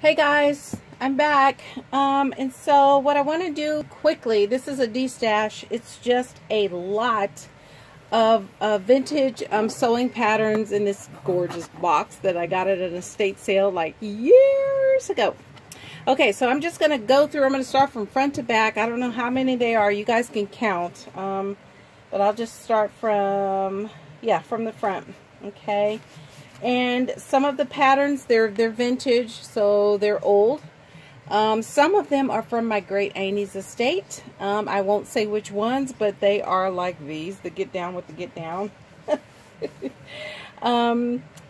Hey guys, I'm back. And so what I want to do quickly, this is a de-stash. It's just a lot of vintage sewing patterns in this gorgeous box that I got at an estate sale like years ago. Okay, so I'm just going to go through. I'm going to start from front to back. I don't know how many they are. You guys can count. But I'll just start from, from the front. Okay. And some of the patterns, they're vintage, so they're old. Some of them are from my great auntie's estate. I won't say which ones, but they are like these, the get down with the get down.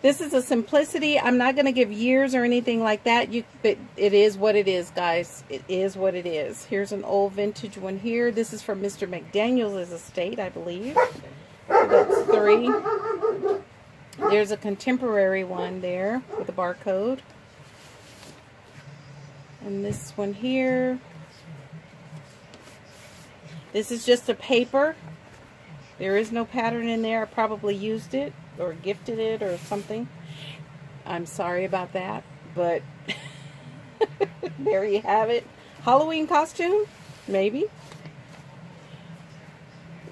This is a simplicity. I'm not going to give years or anything like that. But it is what it is, guys. It is what it is. Here's an old vintage one here. This is from Mr. McDaniel's estate, I believe. So that's three. There's a contemporary one there with a barcode. And this one here. This is just a paper. There is no pattern in there. I probably used it or gifted it or something. I'm sorry about that, but there you have it. Halloween costume, maybe.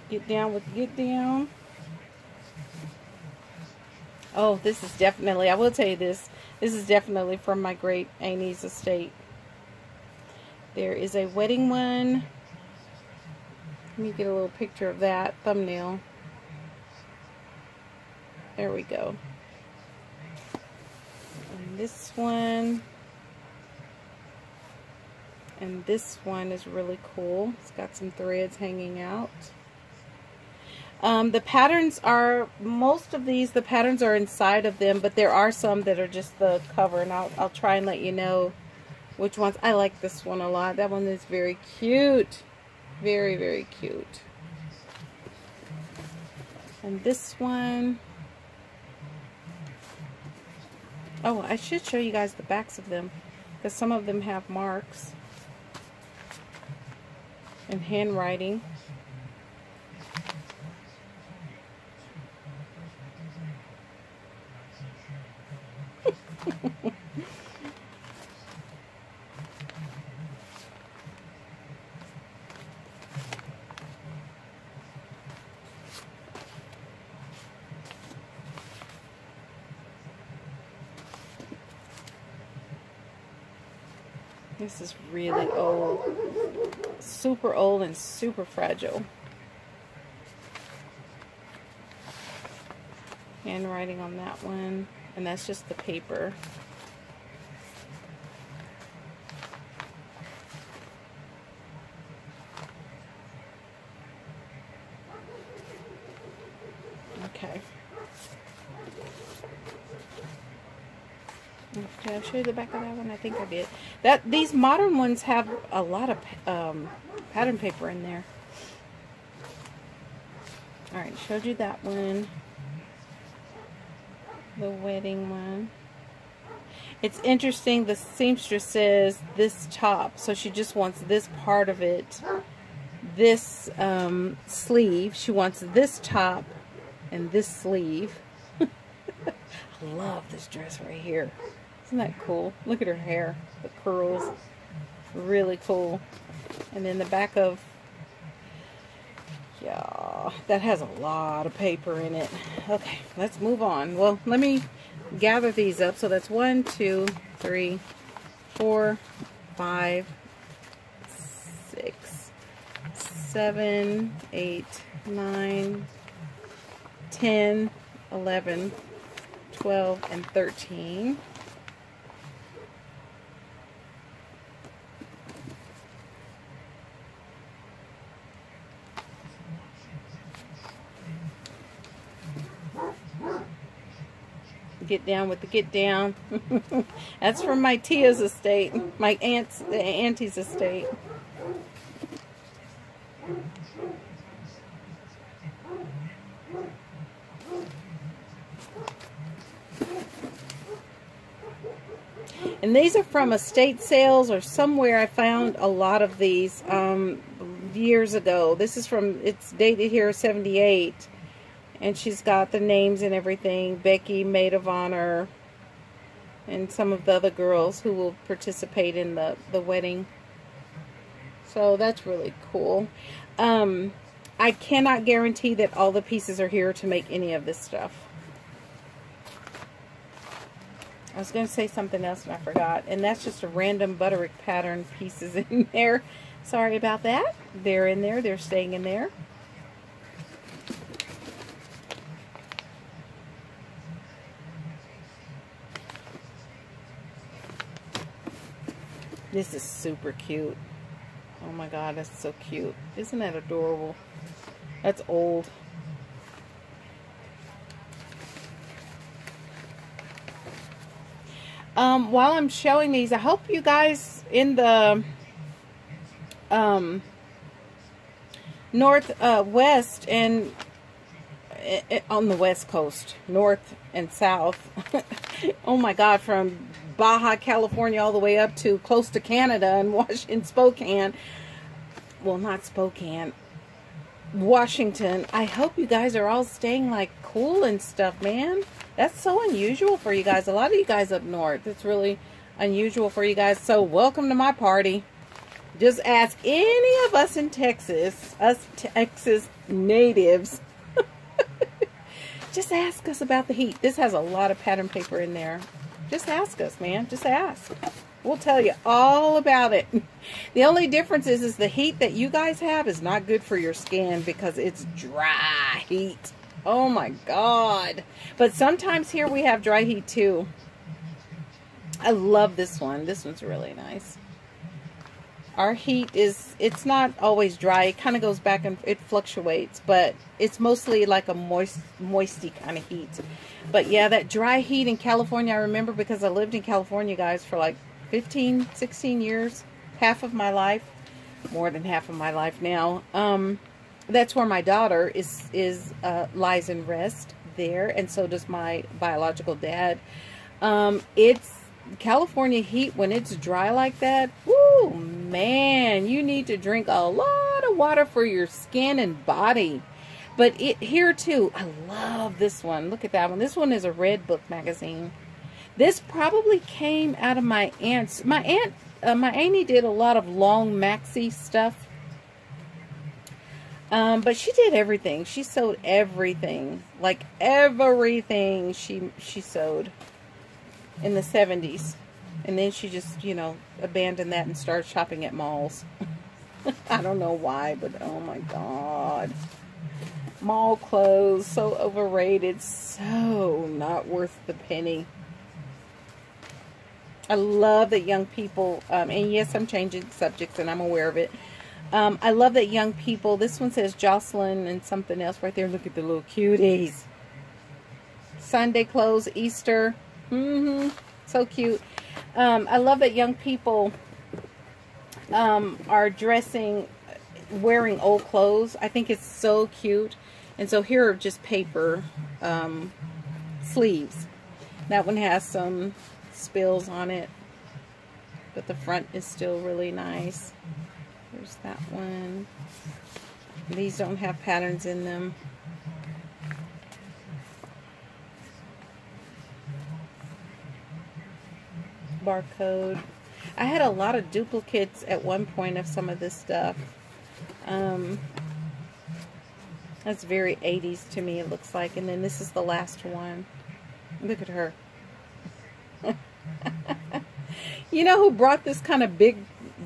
Get down with get down. Oh, this is definitely, I will tell you this, this is definitely from my great auntie's estate. There is a wedding one. Let me get a little picture of that thumbnail. There we go. And this one. And this one is really cool. It's got some threads hanging out. The patterns are, most of these, the patterns are inside of them, but there are some that are just the cover, and I'll try and let you know which ones. I like this one a lot. That one is very cute. Very, very cute. And this one. Oh, I should show you guys the backs of them, because some of them have marks and handwriting. This is really old, super old and super fragile. Handwriting on that one, and that's just the paper. Okay. Did I show you the back of that one? I think I did. That these modern ones have a lot of pattern paper in there. All right, showed you that one. The wedding one. It's interesting, the seamstress says this top, so she just wants this part of it, this sleeve. She wants this top and this sleeve. I love this dress right here. Isn't that cool? Look at her hair, the curls, really cool. And then the back of, yeah, that has a lot of paper in it. Okay, let's move on. Well, let me gather these up. So that's 1, 2, 3, 4, 5, 6, 7, 8, 9, 10, 11, 12, and 13. Get down with the get down. That's from my tia's estate, my auntie's estate. And these are from estate sales or somewhere. I found a lot of these years ago. This is from, it's dated here 78. And she's got the names and everything. Becky, maid of honor, and some of the other girls who will participate in the wedding. So that's really cool. I cannot guarantee that all the pieces are here to make any of this stuff. I was going to say something else and I forgot. And that's just a random Butterick pattern pieces in there. Sorry about that. They're in there. They're staying in there. This is super cute. Oh my God, that's so cute. Isn't that adorable? That's old. While I'm showing these, I hope you guys in the northwest and on the west coast, north and south. Oh my God, from Baja, California, all the way up to close to Canada and in Spokane. Well, not Spokane, Washington. I hope you guys are all staying like cool and stuff, man. That's so unusual for you guys. A lot of you guys up north, it's really unusual for you guys. So welcome to my party. Just ask any of us in Texas, us Texas natives. Just ask us about the heat. This has a lot of pattern paper in there. Just ask us, man. Just ask. We'll tell you all about it. The only difference is the heat that you guys have is not good for your skin because it's dry heat. Oh my God. But sometimes here we have dry heat too. I love this one. This one's really nice. Our heat is, it's not always dry. It kind of goes back and it fluctuates, but it's mostly like a moisty kind of heat. But yeah, that dry heat in California, I remember because I lived in California, guys, for like 15, 16 years, half of my life, more than half of my life now. That's where my daughter lies in rest there, and so does my biological dad. It's California heat when it's dry like that. Woo, man, you need to drink a lot of water for your skin and body. But here too, I love this one. Look at that one. This one is a Red Book magazine. This probably came out of my aunt's. My aunt, my auntie did a lot of long maxi stuff. But she did everything. She sewed everything, like everything she sewed in the 70s. And then she just, you know, abandoned that and started shopping at malls. I don't know why, but oh my God. Mall clothes, so overrated, so not worth the penny. I love that young people, and yes, I'm changing subjects and I'm aware of it. I love that young people, this one says Jocelyn and something else right there. Look at the little cuties. Sunday clothes, Easter. Mm-hmm. So cute. I love that young people are wearing old clothes. I think it's so cute. And so here are just paper sleeves. That one has some spills on it, but the front is still really nice. There's that one. These don't have patterns in them. Barcode. I had a lot of duplicates at one point of some of this stuff. That's very 80s to me, it looks like. And then this is the last one. Look at her. You know who brought this kind of big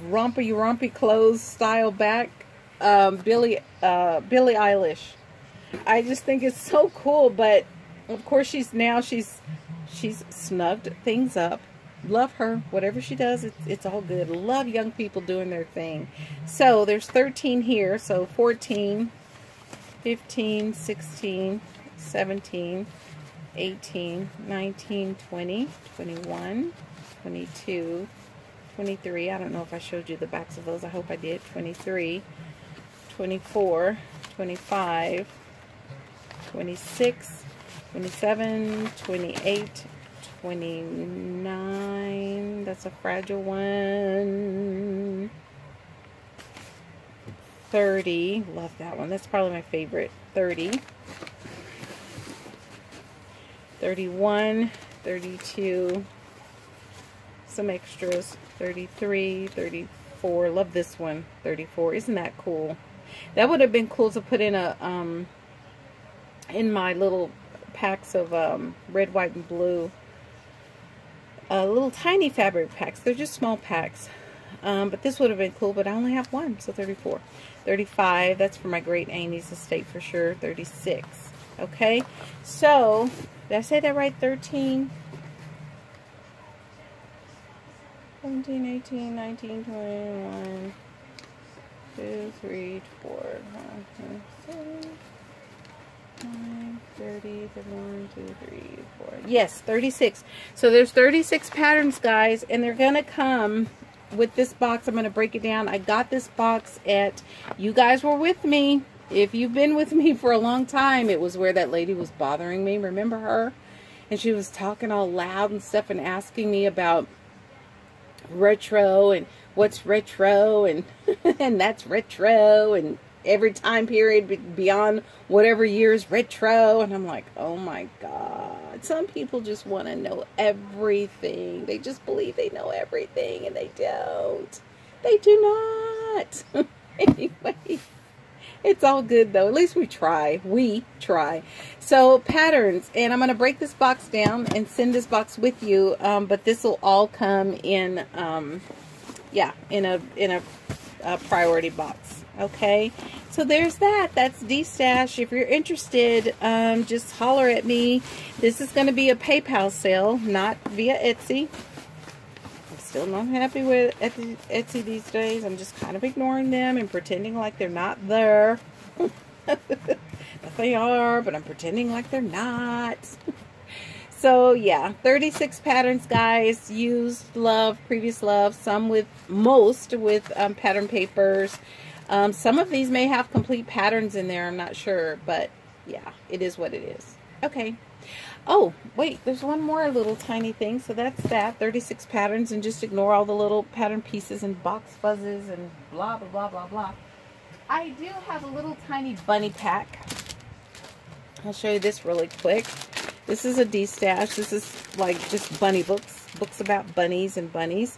rompy clothes style back? Billie Eilish. I just think it's so cool, but of course she's snugged things up. Love her. Whatever she does, it's all good. Love young people doing their thing. So there's 13 here. So 14, 15, 16, 17, 18, 19, 20, 21, 22, 23. I don't know if I showed you the backs of those. I hope I did. 23, 24, 25, 26, 27, 28, 29, that's a fragile one. 30, love that one. That's probably my favorite. 30, 31, 32, some extras. 33, 34. Love this one. 34. Isn't that cool? That would have been cool to put in a in my little packs of red, white, and blue. Little tiny fabric packs. They're just small packs. But this would have been cool, but I only have one, so 34. 35, that's for my great Amy's estate for sure. 36. Okay, so did I say that right? 13, 17, 18, 19, 21, 2, 3, 4, 5, 6, 7, 9, 30, 31, 2, 3, 4. Yes, 36. So there's 36 patterns, guys, and they're going to come with this box. I'm going to break it down. I got this box at, you guys were with me. If you've been with me for a long time, it was where that lady was bothering me. Remember her? And she was talking all loud and stuff and asking me about retro and what's retro and and that's retro and every time period beyond whatever year is retro. And I'm like, oh my God. Some people just want to know everything. They just believe they know everything and they don't. They do not. Anyway. It's all good, though. At least we try. We try. So, patterns. And I'm going to break this box down and send this box with you. But this will all come in, in a priority box. Okay? So, there's that. That's D-Stash. If you're interested, just holler at me. This is going to be a PayPal sale, not via Etsy. Still not happy with Etsy these days. I'm just kind of ignoring them and pretending like they're not there. But they are, but I'm pretending like they're not. So, yeah, 36 patterns, guys. Used, love, previous love. Some with, most with pattern papers. Some of these may have complete patterns in there. I'm not sure, but yeah, it is what it is. Okay. Oh, wait, there's one more little tiny thing. So that's that, 36 patterns, and just ignore all the little pattern pieces and box fuzzes and blah, blah, blah, blah, blah. I do have a little tiny bunny pack. I'll show you this really quick. This is a D-Stash. This is like just bunny books, books about bunnies and bunnies.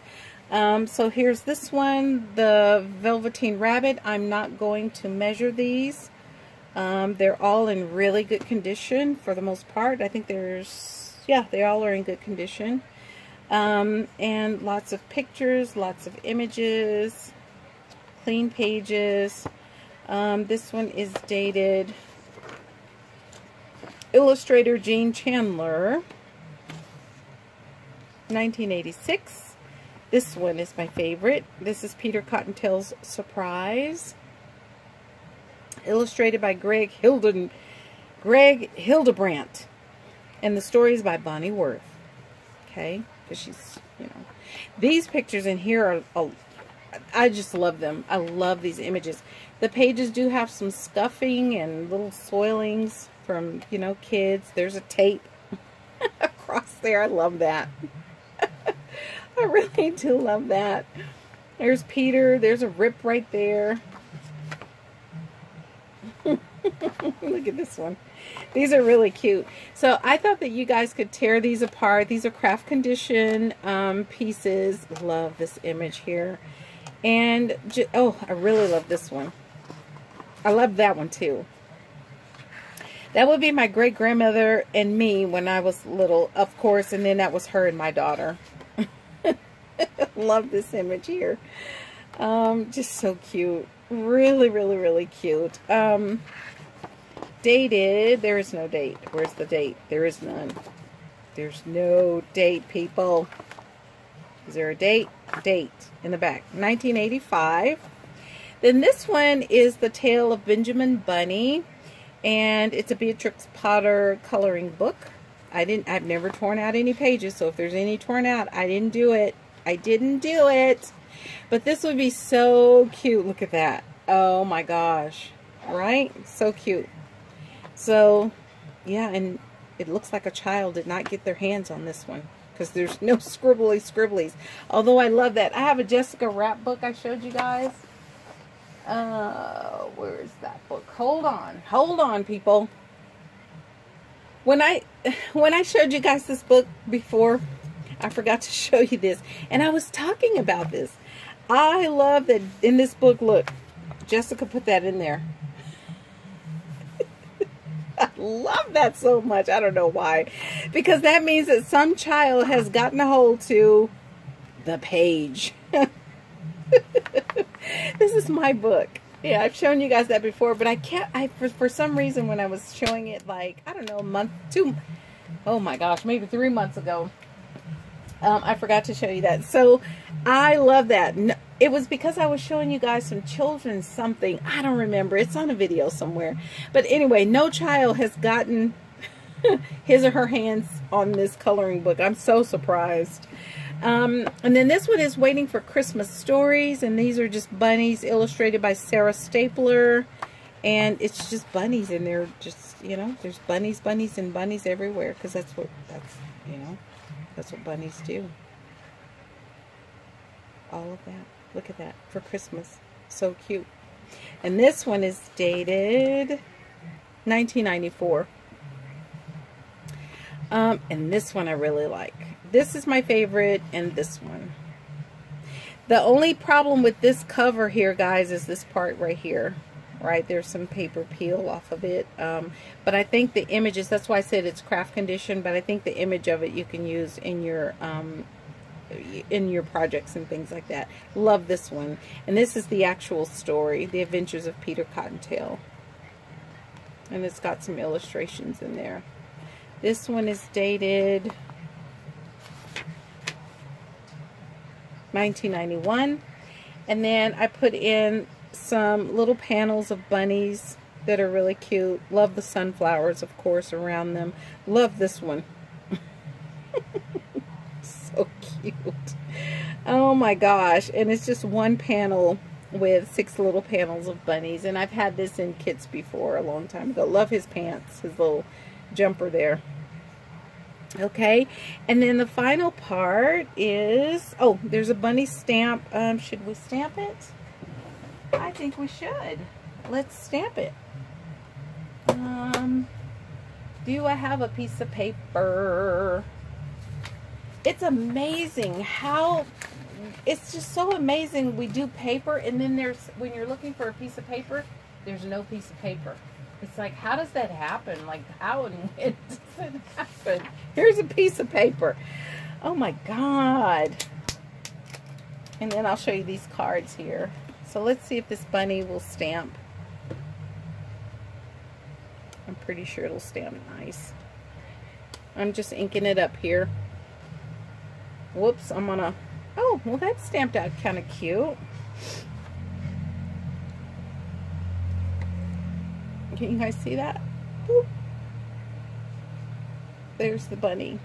So here's this one, the Velveteen Rabbit. I'm not going to measure these. They're all in really good condition for the most part. I think there's, yeah, they all are in good condition. And lots of pictures, lots of images, clean pages. This one is dated Illustrator Jane Chandler, 1986. This one is my favorite. This is Peter Cottontail's Surprise. Illustrated by Greg Hildebrandt, and the stories by Bonnie Worth. Okay, because she's, you know, these pictures in here are, I just love them. I love these images. The pages do have some scuffing and little soilings from, you know, kids. There's a tape across there. I love that. I really do love that. There's Peter. There's a rip right there. Look at this one. These are really cute. So I thought that you guys could tear these apart. These are craft condition pieces. Love this image here. And, oh, I really love this one. I love that one too. That would be my great-grandmother and me when I was little, of course. And then that was her and my daughter. Love this image here. Just so cute. Really, really, really cute. Dated. There is no date. Where's the date? There is none. There's no date, people. Is there a date? Date in the back. 1985. Then this one is The Tale of Benjamin Bunny, and it's a Beatrix Potter coloring book. I've never torn out any pages, so if there's any torn out, I didn't do it. I didn't do it. But this would be so cute. Look at that. Oh my gosh. Right? So cute. So, yeah, and it looks like a child did not get their hands on this one because there's no scribblies. Although I love that. I have a Jessica Rapp book I showed you guys. Where is that book? Hold on. Hold on, people. When I showed you guys this book before, I forgot to show you this, and I was talking about this. I love that in this book, look, Jessica put that in there. I love that so much. I don't know why, because that means that some child has gotten a hold to the page. This is my book. Yeah, I've shown you guys that before, but I can't, for some reason when I was showing it, like, I don't know, a month, oh my gosh, maybe 3 months ago, I forgot to show you that. So I love that. No, it was because I was showing you guys some children's something. I don't remember. It's on a video somewhere. But anyway, no child has gotten his or her hands on this coloring book. I'm so surprised. And then this one is Waiting for Christmas Stories, and these are just bunnies illustrated by Sarah Stapler, and it's just bunnies, and they're just, you know, there's bunnies, bunnies, and bunnies everywhere, because that's what, you know, that's what bunnies do. All of that. Look at that. For Christmas. So cute. And this one is dated 1994. And this one I really like. This is my favorite, and this one. The only problem with this cover here, guys, is this part right here. Right? There's some paper peel off of it. But I think the images, that's why I said it's craft condition, but I think the image of it you can use in your projects and things like that. Love this one. And this is the actual story, The Adventures of Peter Cottontail. And it's got some illustrations in there. This one is dated 1991, and then I put in some little panels of bunnies that are really cute. Love the sunflowers, of course, around them. Love this one. So cute. Oh my gosh. And it's just one panel with 6 little panels of bunnies, and I've had this in kits before a long time ago. Love his pants, his little jumper there. Okay, and then the final part is, oh, there's a bunny stamp. Should we stamp it? I think we should. Let's stamp it. Do I have a piece of paper? It's amazing how, it's just so amazing, we do paper, and then there's, when you're looking for a piece of paper, there's no piece of paper. It's like, how does that happen? Like, how and when does it happen? Here's a piece of paper. Oh, my God. And then I'll show you these cards here. So let's see if this bunny will stamp. I'm pretty sure it'll stamp nice. I'm just inking it up here. Whoops, I'm on a... Oh, well, that stamped out kind of cute. Can you guys see that? Boop. There's the bunny.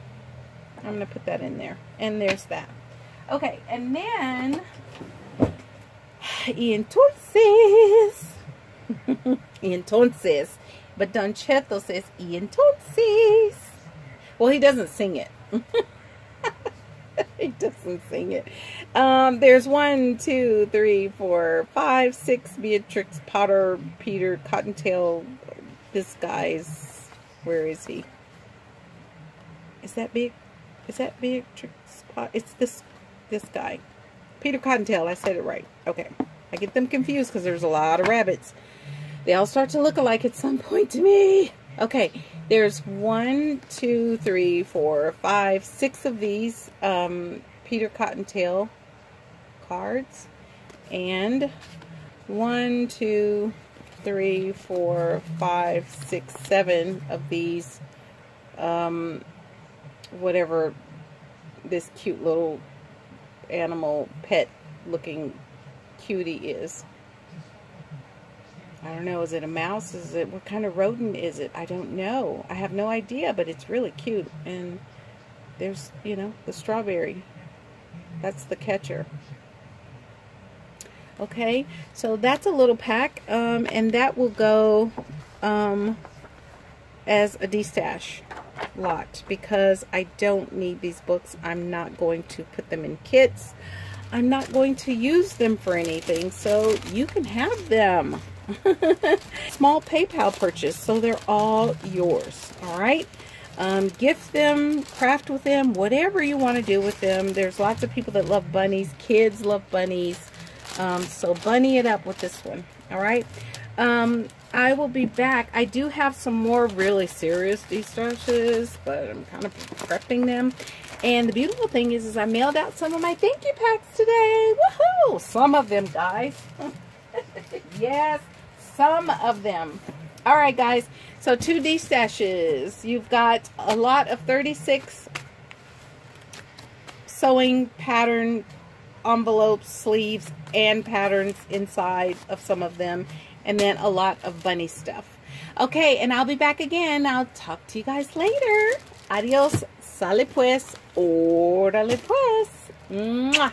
I'm going to put that in there. And there's that. Okay, and then... Entonces. But Don Cheto says, entonces. Well, he doesn't sing it. He doesn't sing it. There's 1, 2, 3, 4, 5, 6 Beatrix Potter, Peter Cottontail. This guy's, where is he? Is that big? Is that Beatrix Potter? It's this guy, Peter Cottontail. I said it right. Okay, I get them confused because there's a lot of rabbits. They all start to look alike at some point to me. Okay, there's 1, 2, 3, 4, 5, 6 of these Peter Cottontail cards, and 1, 2, 3, 4, 5, 6, 7 of these whatever this cute little animal pet looking cutie is. I don't know, is it a mouse? Is it, what kind of rodent is it? I don't know. I have no idea, but it's really cute. And there's, you know, the strawberry. That's the catcher. Okay, so that's a little pack, and that will go as a destash lot, because I don't need these books. I'm not going to put them in kits. I'm not going to use them for anything, so you can have them. Small PayPal purchase, so they're all yours. All right, Gift them, craft with them, whatever you want to do with them. There's lots of people that love bunnies. Kids love bunnies. So bunny it up with this one. All right. I will be back. I do have some more really serious de-starches, but I'm kind of prepping them. And the beautiful thing is I mailed out some of my thank you packs today. Woohoo! Some of them, guys. Yes, some of them. All right, guys. So 2 de-stashes. You've got a lot of 36 sewing pattern envelopes, sleeves, and patterns inside of some of them. And then a lot of bunny stuff. Okay, and I'll be back again. I'll talk to you guys later. Adios. Sale pues. Órale pues. Mwah.